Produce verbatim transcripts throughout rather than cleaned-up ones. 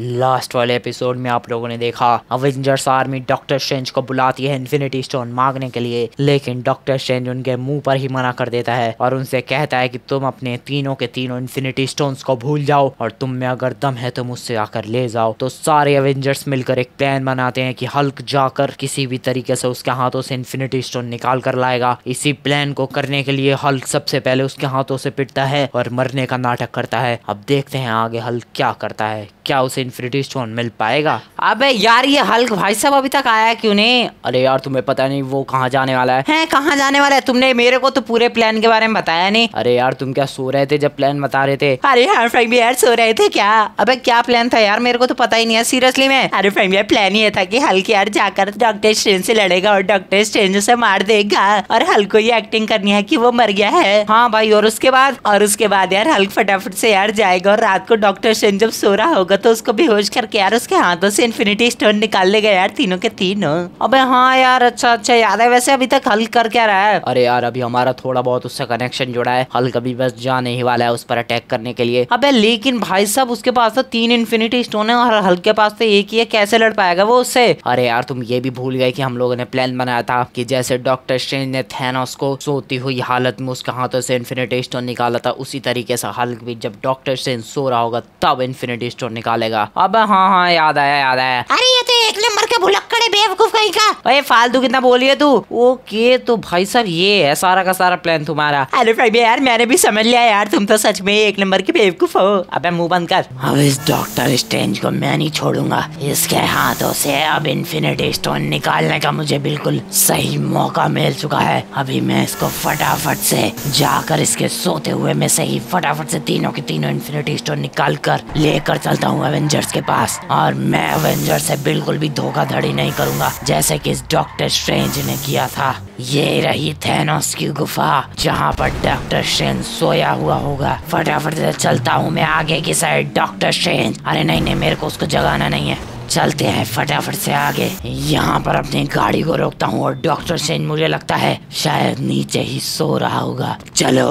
Last वाले episode में आप लोगों ने देखा अवेंजर्स आर्मी डॉक्टर स्ट्रेंज को बुलाती है इन्फिनिटी स्टोन मांगने के लिए, लेकिन डॉक्टर स्ट्रेंज उनके मुंह पर ही मना कर देता है और उनसे कहता है कि तुम अपने तीनों के तीनों इन्फिनिटी स्टोन्स को भूल जाओ और तुम में अगर दम है तो मुझसे आकर ले जाओ। तो सारे एवेंजर्स मिलकर एक प्लान बनाते हैं कि हल्क जाकर किसी भी तरीके से उसके हाथों से इन्फिनिटी स्टोन निकाल कर लाएगा। इसी प्लान को करने के लिए हल्क सबसे पहले उसके हाथों से पिटता है और मरने का नाटक करता है। अब देखते हैं आगे हल्क क्या करता है, क्या उसे इन्फिनिटी स्टोन मिल पाएगा। अबे यार ये हल्क भाई साहब अभी तक आया क्यों नहीं? अरे यार तुम्हें पता नहीं वो कहाँ जाने वाला है? हैं कहाँ जाने वाला है? तुमने मेरे को तो पूरे प्लान के बारे में बताया नहीं। अरे यार तुम क्या सो रहे थे जब प्लान बता रहे थे? अरे यार फ्रेंड यार सो रहे थे क्या? अबे क्या प्लान था यार मेरे को तो पता ही नहीं है सीरियसली में। अरे फ्रेंड यार प्लान ये था की हल्क यार जाकर डॉक्टर स्ट्रेंज से लड़ेगा और डॉक्टर स्ट्रेंज उसे मार देगा और हल्क को ये एक्टिंग करनी है की वो मर गया है। हाँ भाई और उसके बाद और उसके बाद यार हल्क फटाफट से यार जाएगा और रात को डॉक्टर स्ट्रेंज जब सो रहा होगा तो उसको बेहोश करके यार उसके हाथों से इन्फिनिटी स्टोन निकाल लेगा यार तीनों के तीनों। अबे हाँ यार अच्छा अच्छा याद है। वैसे अभी तक हल्क कर क्या रहा है? अरे यार अभी हमारा थोड़ा बहुत उससे कनेक्शन जुड़ा है, हल्क अभी बस जाने ही वाला है उस पर अटैक करने के लिए। अबे लेकिन भाई साहब उसके पास तो तीन इन्फिनिटी स्टोन है और हल्क के पास तो एक ही है, कैसे लड़ पाएगा वो उससे? अरे यार तुम ये भी भूल गए की हम लोगों ने प्लान बनाया था की जैसे डॉक्टर स्ट्रेंज ने थैनोस को सोती हुई हालत में उसके हाथों से इन्फिनिटी स्टोन निकाला था, उसी तरीके से हल्क भी जब डॉक्टर स्ट्रेंज सो रहा होगा तब इन्फिनिटी स्टोन निकालेगा। अब हाँ हाँ याद आया याद आया। अरे ये तो एक नंबर के भुलक्कड़े बेवकूफ कहीं का। अरे फालतू कितना बोलिए तू। ओके तो भाई साहब ये है सारा का सारा प्लान तुम्हारा। अरे भाई यार मैंने भी समझ लिया यार तुम तो सच में एक नंबर के बेवकूफ हो। अबे मुंह बंद कर। अब इस डॉक्टर स्ट्रेंज को मैं नहीं छोड़ूंगा, इसके हाथों से अब इन्फिनिटी स्टोन निकालने का मुझे बिल्कुल सही मौका मिल चुका है। अभी मैं इसको फटाफट से जाकर इसके सोते हुए में से ही फटाफट से तीनों के तीनों इन्फिनिटी स्टोन निकाल कर लेकर चलता हूँ एवेंजर्स के पास और मैं एवेंजर्स से बिल्कुल भी धोखाधड़ी नहीं करूंगा जैसे कि इस डॉक्टर स्ट्रेंज ने किया था। ये रही थैनोस की गुफा जहाँ पर डॉक्टर स्ट्रेंज सोया हुआ होगा। फटाफट से चलता हूँ मैं आगे की साइड डॉक्टर स्ट्रेंज। अरे नहीं नहीं मेरे को उसको जगाना नहीं है, चलते हैं फटाफट से आगे। यहाँ पर अपनी गाड़ी को रोकता हूँ और डॉक्टर सेन मुझे लगता है शायद नीचे ही सो रहा होगा। चलो।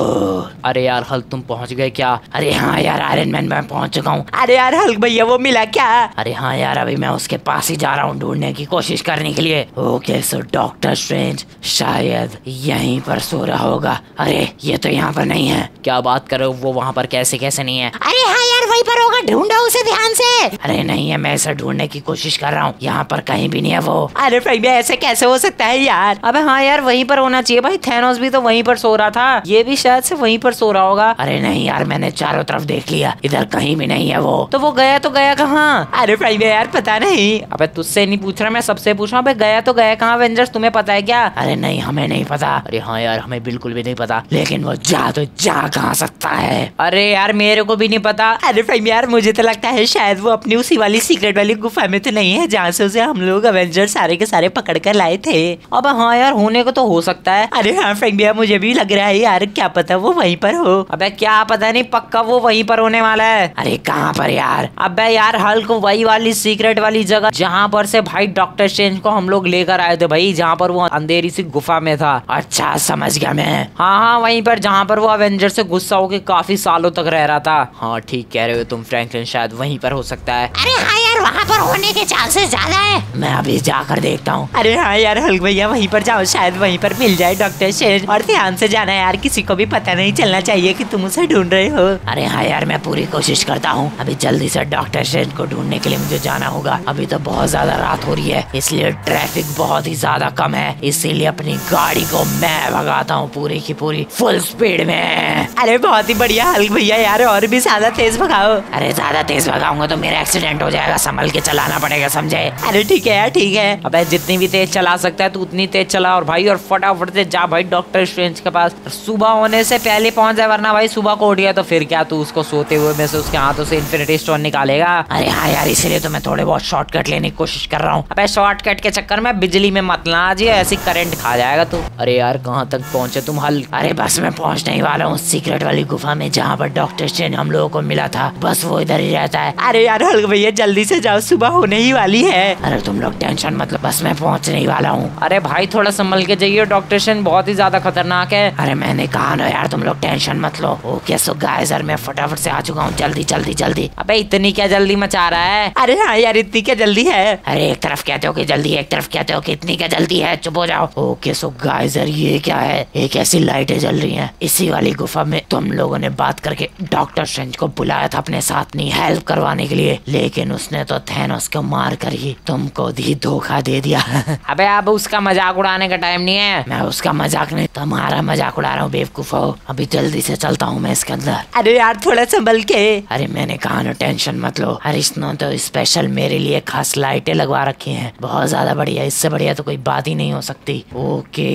अरे यार हल्क तुम पहुँच गए क्या? अरे हाँ यार आयरन मैन मैं पहुँच चुका हूँ। अरे यार हल्क भैया वो मिला क्या? अरे हाँ यार अभी मैं उसके पास ही जा रहा हूँ ढूंढने की कोशिश करने के लिए। ओके सो डॉक्टर स्ट्रेंज शायद यहीं पर सो रहा होगा। अरे ये तो यहाँ पर नहीं है। क्या बात करो वो वहाँ पर कैसे कैसे नहीं है? अरे हाँ यार वहीं पर होगा, ढूंढो उसे ध्यान से। अरे नहीं है मैं इसे ढूंढने की कोशिश कर रहा हूँ, यहाँ पर कहीं भी नहीं है वो। अरे भाई ऐसे कैसे हो सकता है यार? अबे हाँ यार वहीं पर होना चाहिए भाई, थैनोस भी तो वहीं पर सो रहा था, ये भी शायद से वहीं पर सो रहा होगा। अरे नहीं यार मैंने चारों तरफ देख लिया, इधर कहीं भी नहीं है वो। तो वो गया तो गया कहाँ? अरे भाई यार पता नहीं। अबे तुझसे नहीं पूछ रहा मैं, सबसे पूछ रहा हूँ। गया तो गया कहाँ एवेंजर्स, तुम्हें पता है क्या? अरे नहीं हमें नहीं पता। अरे हाँ यार हमें बिल्कुल भी नहीं पता, लेकिन वो जा तो जा कहाँ सकता है? अरे यार मेरे को भी नहीं पता। अरे भाई यार मुझे तो लगता है शायद वो अपनी उसी वाली सीक्रेट वाली हमें तो नहीं है जहाँ से उसे हम लोग एवेंजर्स सारे के सारे पकड़ कर लाए थे। अब हाँ यार होने को तो हो सकता है। अरे हाँ फ्रेंक भैया मुझे भी लग रहा है यार, क्या पता वो वहीं पर हो। अबे क्या पता नहीं, पक्का वो वहीं पर होने वाला है। अरे कहाँ पर यार? अबे यार हल्क वही वाली सीक्रेट वाली जगह जहाँ पर से भाई डॉक्टर स्ट्रेंज को हम लोग लेकर आए थे भाई, जहाँ पर वो अंधेरी सी गुफा में था। अच्छा समझ गया मैं, हाँ हाँ वहीं पर जहाँ पर वो एवेंजर से गुस्सा होके काफी सालों तक रह रहा था। हाँ ठीक कह रहे हो तुम फ्रैंकलिन, शायद वहीं पर हो सकता है। अरे हाँ यार वहाँ पर होने के चांसेस ज्यादा है, मैं अभी जाकर देखता हूँ। अरे हाँ यार हल्क भैया वहीं पर जाओ, शायद वहीं पर मिल जाए डॉक्टर शेर। और ध्यान से जाना यार, किसी को भी पता नहीं चलना चाहिए कि तुम उसे ढूंढ रहे हो। अरे हाँ यार मैं पूरी कोशिश करता हूँ। अभी जल्दी से डॉक्टर शेर को ढूंढने के लिए मुझे जाना होगा। अभी तो बहुत ज्यादा रात हो रही है, इसलिए ट्रैफिक बहुत ही ज्यादा कम है, इसीलिए अपनी गाड़ी को मैं भगाता हूँ पूरी की पूरी फुल स्पीड में। अरे बहुत ही बढ़िया हल्क भैया यार, और भी ज्यादा तेज भगाओ। अरे ज्यादा तेज भगाऊंगा तो मेरा एक्सीडेंट हो जाएगा, संभल के चलाना पड़ेगा समझे? अरे ठीक है यार ठीक है। अबे जितनी भी तेज चला सकता है तू उतनी तेज चला और भाई और फटाफट से जा भाई डॉक्टर स्ट्रेंज के पास, सुबह होने से पहले पहुंच जाए, वरना भाई सुबह को उठ गया तो फिर क्या तू उसको सोते हुए में से उसके हाथों से इन्फिनिटी स्टोन निकालेगा। अरे हाँ यार इसीलिए तो मैं थोड़े बहुत शॉर्टकट लेने की कोशिश कर रहा हूँ। अबे शॉर्टकट के चक्कर में बिजली में मत ना जी, ऐसी करंट खा जाएगा तू। अरे यार कहाँ तक पहुँचे तुम हल्क? अरे बस मैं पहुँचने ही वाला हूँ सीक्रेट वाली गुफा में जहाँ पर डॉक्टर स्ट्रेंज हम लोगों को मिला था, बस वो इधर ही रहता है। अरे यार हल्क भैया जल्दी से जाओ, सुबह होने ही वाली है। अरे तुम लोग टेंशन मतलब बस मैं पहुँचने ही वाला हूँ। अरे भाई थोड़ा संभल के जाइए, डॉक्टर सेन बहुत ही ज्यादा खतरनाक है। अरे मैंने कहा ना यार तुम लोग टेंशन मत लो। ओके सो गाइस यार मैं फटाफट से आ चुका हूँ, जल्दी जल्दी जल्दी। अबे इतनी क्या जल्दी मचा रहा है? अरे हाँ यार इतनी क्या जल्दी है। अरे एक तरफ कहते हो कि जल्दी, एक तरफ कहते हो कि इतनी क्या जल्दी है, चुप हो जाओ। ओके सो गाइस यार ये क्या है, एक ऐसी लाइटें जल रही है। इसी वाली गुफा में तुम लोगों ने बात करके डॉक्टर स्ट्रेंज को बुलाया था अपने साथ नहीं हेल्प करवाने के लिए, लेकिन उसने तो थैनोस को मार कर ही तुमको भी धोखा दे दिया। अबे अब उसका मजाक उड़ाने का टाइम नहीं है, मैं उसका मजाक नहीं तुम्हारा मजाक उड़ा रहा हूँ बेवकूफो। अभी जल्दी से चलता हूँ मैं इसके अंदर। अरे यार थोड़ा संभल के। अरे मैंने कहा ना टेंशन मत लो। अरे इसने तो स्पेशल मेरे लिए खास लाइटें लगवा रखी हैं, बहुत ज्यादा बढ़िया, इससे बढ़िया तो कोई बात ही नहीं हो सकती। ओके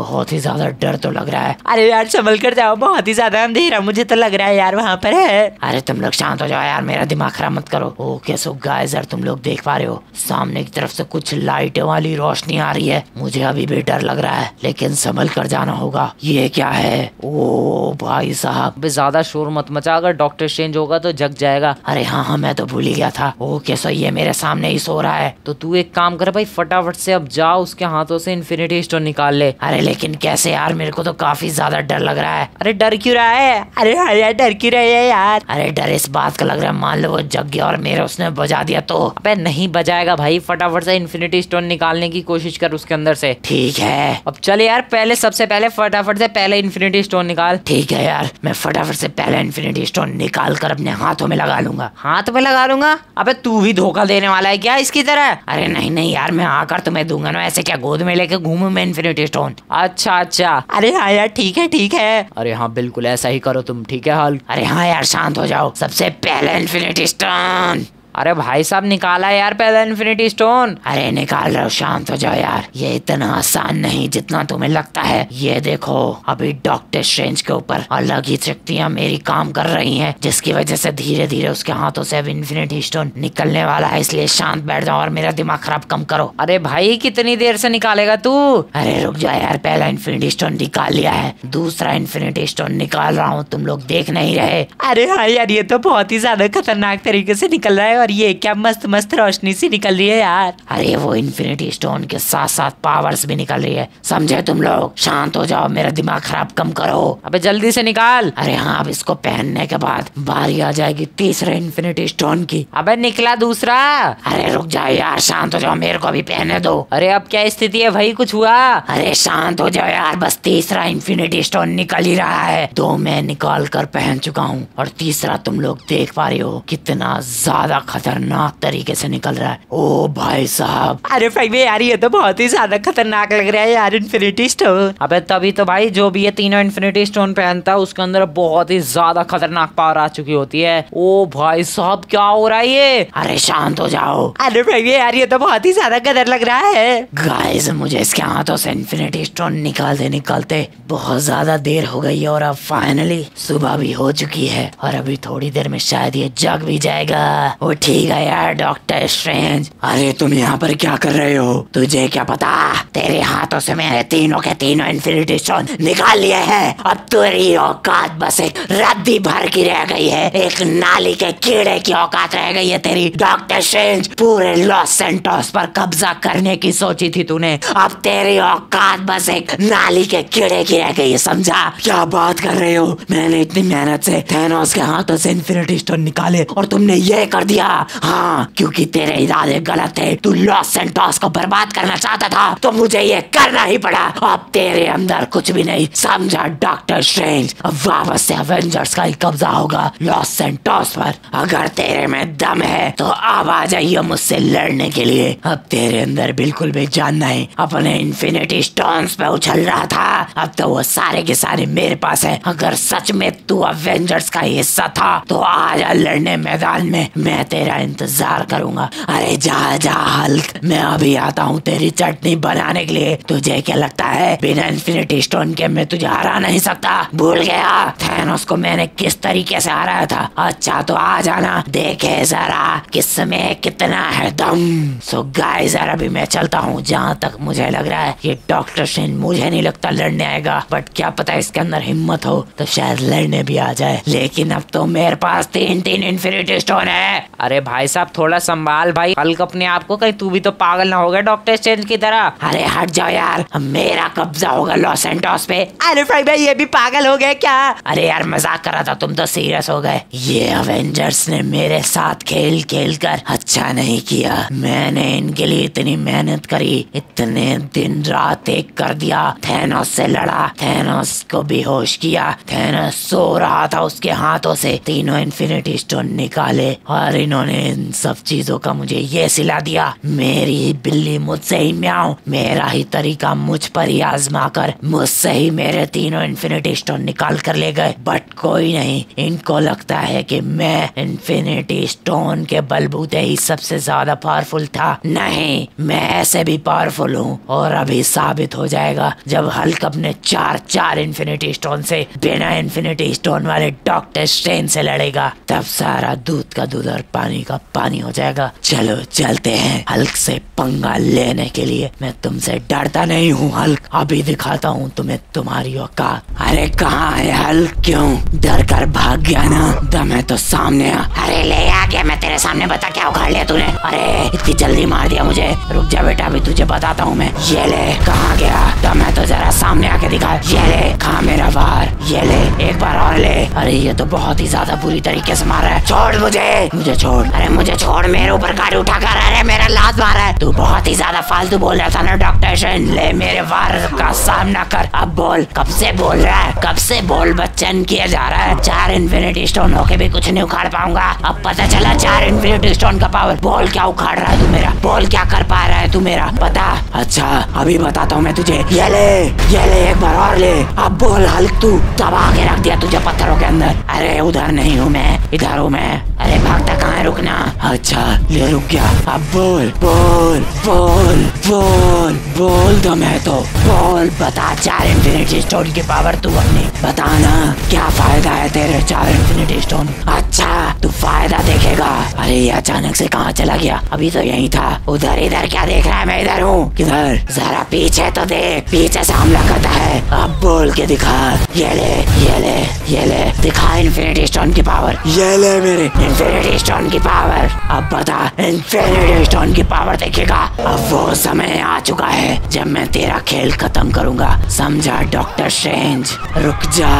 बहुत ही ज्यादा डर तो लग रहा है। अरे यार संभल कर जाओ, बहुत ही ज्यादा अंधेरा मुझे तो लग रहा है यार वहाँ पर है। अरे तुम लोग शांत हो जाओ यार, मेरा दिमाग खराब मत करो। ओके सो गाइस यार तुम लोग देख पा रहे हो सामने की तरफ से कुछ लाइटें वाली रोशनी आ रही है। मुझे अभी भी डर लग रहा है लेकिन संभल कर जाना होगा। ये क्या है? ओ भाई साहब ज्यादा शोर मत मचा, अगर डॉक्टर चेंज होगा तो जग जाएगा। अरे हाँ हाँ मैं तो भूल ही गया था। ओके सो ये मेरे सामने ही सो रहा है, तो तू एक काम कर भाई फटाफट से अब जा उसके हाथों से इन्फिनिटी स्टोन निकाल ले। अरे लेकिन कैसे यार, मेरे को तो काफी ज्यादा डर लग रहा है। अरे डर क्यों रहा है? अरे हाँ यार डर क्यों रहे है यार? अरे डर इस बात का लग रहा है मान लो वो जग गया और मेरे उसने बजा दिया तो। अबे नहीं बजाएगा भाई, फटाफट से इन्फिनिटी स्टोन निकालने की कोशिश कर उसके अंदर से। ठीक है अब चले यार, पहले सबसे पहले फटाफट से पहले इन्फिनिटी स्टोन निकाल। ठीक है यार मैं फटाफट से पहले इन्फिनिटी स्टोन निकाल कर अपने हाथों में लगा लूंगा। हाथ में लगा लूंगा? अबे तू भी धोखा देने वाला है क्या इसकी तरह? अरे नहीं नहीं यार मैं आकर तुम्हें दूंगा ना, ऐसे क्या गोद में लेके घूमू मैं इन्फिनिटी स्टोन? अच्छा अच्छा अरे हाँ यार ठीक है ठीक है। अरे हाँ बिल्कुल ऐसा ही करो तुम, ठीक है हल। अरे हाँ यार शांत हो जाओ, सबसे पहले इन्फिनिटी स्टोन। अरे भाई साहब निकाला यार पहला इन्फिनिटी स्टोन। अरे निकाल रहा हूँ, शांत हो जाओ यार, ये इतना आसान नहीं जितना तुम्हें लगता है। ये देखो अभी डॉक्टर स्ट्रेंज के ऊपर अलग ही शक्तियाँ मेरी काम कर रही हैं, जिसकी वजह से धीरे धीरे उसके हाथों से अब इन्फिनिटी स्टोन निकलने वाला है। इसलिए शांत बैठ जाओ और मेरा दिमाग खराब कम करो। अरे भाई कितनी देर से निकालेगा तू? अरे रुक जाओ यार, पहला इन्फिनिटी स्टोन निकाल लिया है, दूसरा इन्फिनिटी स्टोन निकाल रहा हूँ, तुम लोग देख नहीं रहे। अरे हाँ यार ये तो बहुत ही ज्यादा खतरनाक तरीके से निकल रहा है, और ये क्या मस्त मस्त रोशनी सी निकल रही है यार। अरे वो इन्फिनिटी स्टोन के साथ साथ पावर्स भी निकल रही है, समझे तुम लोग? शांत हो जाओ, मेरा दिमाग खराब कम करो। अबे जल्दी से निकाल। अरे हाँ अब इसको पहनने के बाद बारी आ जाएगी तीसरे इन्फिनिटी स्टोन की। अबे निकला दूसरा। अरे रुक जाओ यार, शांत हो जाओ, मेरे को भी पहनने दो। अरे अब क्या स्थिति है भाई, कुछ हुआ? अरे शांत हो जाओ यार, बस तीसरा इन्फिनिटी स्टोन निकल ही रहा है। दो मैं निकाल कर पहन चुका हूँ और तीसरा तुम लोग देख पा रहे हो कितना ज्यादा खतरनाक तरीके से निकल रहा है। ओ भाई साहब। अरे भाई भाई यार ये तो बहुत ही ज्यादा खतरनाक लग रहा है यार इन्फिनिटी स्टोन। अबे तभी तो भाई जो भी ये तीनों इन्फिनिटी स्टोन पहनता है उसके अंदर बहुत ही ज्यादा खतरनाक पावर आ चुकी होती है। ओ भाई साहब क्या हो रहा है ये? अरे शांत हो जाओ। अरे भाई भाई यार ये तो बहुत ही ज्यादा गदर लग रहा है। गाइस मुझे इसके हाथों से इन्फिनिटी स्टोन निकालते निकालते बहुत ज्यादा देर हो गई है और अब फाइनली सुबह भी हो चुकी है और अभी थोड़ी देर में शायद ये जग भी जाएगा। ठीक है यार डॉक्टर स्ट्रेंज। अरे तुम यहाँ पर क्या कर रहे हो? तुझे क्या पता, तेरे हाथों से मेरे तीनों के तीनों इन्फिनिटी स्टोन निकाल लिए हैं। अब तेरी औकात बस एक रद्दी भर की रह गई है, एक नाली के कीड़े की औकात रह गई है तेरी। डॉक्टर स्ट्रेंज पूरे लॉस सेंटोस पर कब्जा करने की सोची थी तूने, अब तेरी औकात बस एक नाली के कीड़े की रह गई है, समझा? क्या बात कर रहे हो, मैंने इतनी मेहनत से थैनोस के हाथों से इन्फिनिटी स्टोन निकाले और तुमने ये कर दिया। हाँ क्योंकि तेरे इरादे गलत थे, तू लॉस सेंटोस को बर्बाद करना चाहता था तो मुझे ये करना ही पड़ा। अब तेरे अंदर कुछ भी नहीं, समझा डॉक्टर स्ट्रेंज? अब वापस से एवेंजर्स का ही कब्जा होगा लॉस सेंटोस पर। अगर तेरे में दम है तो अब आ जाइए मुझसे लड़ने के लिए। अब तेरे अंदर बिल्कुल भी जान नहीं, अपने इन्फिनिटी स्टोन्स पे उछल रहा था, अब तो वो सारे के सारे मेरे पास है। अगर सच में तू एवेंजर्स का हिस्सा था तो आ जा लड़ने मैदान में, मैं तेरा इंतजार करूंगा। अरे जा जा हल्क, मैं अभी आता हूँ तेरी चटनी बनाने के लिए। तुझे क्या लगता है बिना इन्फिनिटी स्टोन के मैं तुझे हरा नहीं सकता? भूल गया थैनोस को मैंने किस तरीके से हराया था? अच्छा तो आ जाना, देखे जरा किस में कितना है दम। सो गाइस यार अभी मैं चलता हूँ, जहाँ तक मुझे लग रहा है ये डॉक्टर सेन मुझे नहीं लगता लड़ने आएगा, बट क्या पता इसके अंदर हिम्मत हो तो शायद लड़ने भी आ जाए। लेकिन अब तो मेरे पास तीन तीन इन्फिनिटी स्टोन है। अरे भाई साहब थोड़ा संभाल भाई हल्क अपने आप को, कहीं तू भी तो पागल ना हो गया डॉक्टर स्ट्रेंज की तरह। अरे हट जाओ यार, मेरा कब्जा होगा लॉस एंटोस पे। अरे भाई भाई ये भी पागल हो गया क्या? अरे यार मजाक कर रहा था, तुम तो सीरियस हो गए। ये अवेंजर्स ने मेरे साथ खेल खेल कर अच्छा नहीं किया, मैंने इनके लिए इतनी मेहनत करी, इतने दिन रात एक कर दिया, थैनोस से लड़ा, थैनोस को बेहोश किया, थैनोस सो रहा था उसके हाथों से तीनों इन्फिनिटी स्टोन निकाले और इन्होंने इन सब चीजों का मुझे ये सिला दिया। मेरी ही बिल्ली मुझसे ही म्याऊं, मेरा ही तरीका मुझ पर ही आजमा कर मुझसे ही मेरे तीनों इन्फिनिटी स्टोन निकाल कर ले गए। बट कोई नहीं, इनको लगता है कि मैं इन्फिनिटी स्टोन के बलबूते ही सबसे ज्यादा पावरफुल था। नहीं, मैं ऐसे भी पावरफुल हूँ और अभी साबित हो जाएगा जब हल्क अपने चार चार इन्फिनिटी स्टोन से बिना इन्फिनिटी स्टोन वाले डॉक्टर स्ट्रेंज से लड़ेगा, तब सारा दूध का दूध और पानी का पानी हो जाएगा। चलो चलते हैं हल्क से पंगा लेने के लिए। मैं तुमसे डरता नहीं हूँ हल्क, अभी दिखाता हूँ तुम्हें तुम्हारी औकात। अरे कहाँ है हल्क, क्यों डर कर भाग गया ना? दम है तो सामने आ। अरे ले आ गया मैं तेरे सामने, बता क्या उखाड़ लिया तूने? अरे इतनी जल्दी मार दिया मुझे, रुक जा बेटा अभी तुझे बताता हूँ मैं। ये ले, कहाँ गया? दम है तो जरा सामने आके दिखा। ये ले, खा मेरा वार, ये ले एक बार और ले। अरे ये तो बहुत ही ज्यादा बुरी तरीके से मार रहा है, छोड़ मुझे, मुझे छोड़, अरे मुझे छोड़, मेरे ऊपर गाड़ी उठा कर अरे मेरा लात मारा है। तू बहुत ही ज्यादा फालतू बोल रहा था ना डॉक्टर, ले मेरे वार का सामना कर। अब बोल, कब से बोल रहा है, कब से बोल बच्चन किया जा रहा है? चार इन्फिनिटी स्टोन होके भी कुछ नहीं उखाड़ पाऊंगा, अब पता चला चार इन्फिनिटी स्टोन का पावर। बोल क्या उखाड़ रहा है तू मेरा, बोल क्या कर पा रहा है तू मेरा, पता? अच्छा अभी बताता हूँ मैं तुझे, ये ले, ये ले एक बार और ले। अब बोल हल्क, तू दबा के रख दिया तुझे पत्थरों के अंदर। अरे उधर नहीं हूँ मैं, इधर हूँ मैं। अरे भागता कहाँ है, रुकना। अच्छा ले, रुक गया। अब बोल बोल बोल बोल बोल, दम है तो बोल, बता चार इन्फिनिटी स्टोन की पावर तू अपने, बताना क्या फायदा है तेरे चार इन्फिनिटी स्टोन? अच्छा तू फायदा देखेगा। अरे ये अचानक से कहाँ चला गया, अभी तो यही था। उधर, इधर क्या देख रहा है, मैं इधर हूँ। किधर? जरा पीछे तो देख, पीछे से हमला करता है। अब बोल के दिखा। ये ले, ये ले, ये ले, दिखा इन्फिनिटी स्टोन की पावर। ये ले मेरे इन्फिनिटी स्टोन की पावर। अब बता इन्फिनिटी स्टोन की पावर देखेगा। अब वो समय आ चुका है जब मैं तेरा खेल खत्म करूंगा, समझा डॉक्टर स्ट्रेंज? रुक जा,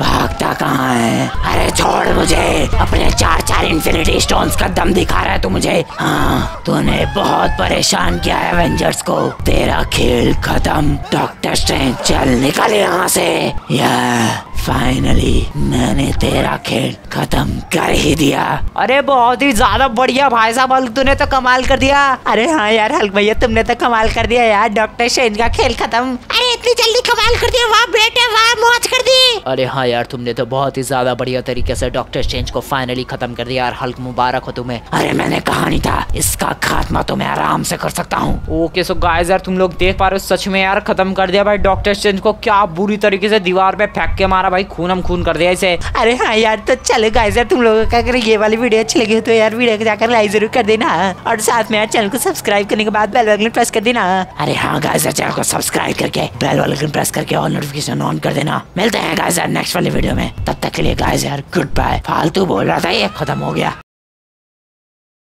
भागता कहाँ है? अरे छोड़ मुझे, अपने चार चार इन्फिनिटी स्टोन्स का दम दिखा रहा है तू मुझे। हाँ, तूने बहुत परेशान किया है एवेंजर्स को, तेरा खेल खत्म डॉक्टर स्ट्रेंज, चल निकल यहाँ से। या फाइनली मैंने तेरा खेल खत्म कर ही दिया। अरे बहुत ही ज्यादा बढ़िया भाई साहब, हल्क तूने तो कमाल कर दिया। अरे हाँ यार हल्क भैया, तुमने तो कमाल कर दिया यार, डॉक्टर स्ट्रेंज का खेल खत्म। अरे इतनी जल्दी कमाल कर दिया, वाह बेटे वाह, मौज कर दी। अरे हाँ यार, तुमने तो बहुत ही ज्यादा बढ़िया तरीके से डॉक्टर स्ट्रेंज को फाइनली खत्म कर दिया यार हल्क, मुबारक हो तुम्हें। अरे मैंने कहा नहीं था इसका खात्मा तो मैं आराम से कर सकता हूँ। ओके सो गाइस यार, तुम लोग देख पा रहे हो, सच में यार खत्म कर दिया भाई डॉक्टर स्ट्रेंज को, क्या बुरी तरीके से दीवार पे फेंक के मारा भाई, खून हम खून कर दिया इसे। अरे हाँ यार, तो चलो गाइस यार, तुम लोगों का ये वाली वीडियो अच्छी लगी हो तो यार वीडियो को जाकर लाइक जरूर कर देना और साथ में यार चैनल को सब्सक्राइब करने के बाद बेल वाला आइकन प्रेस कर देना। अरे हाँ गाइस यार, चैनल को सब्सक्राइब करके बेल वाला आइकन प्रेस करके ऑल नोटिफिकेशन ऑन कर देना। मिलते हैं गाइस यार नेक्स्ट वाले वीडियो में, तब तक के लिए गाइस यार गुड बाय। फालतू बोल रहा था ये, खत्म हो गया।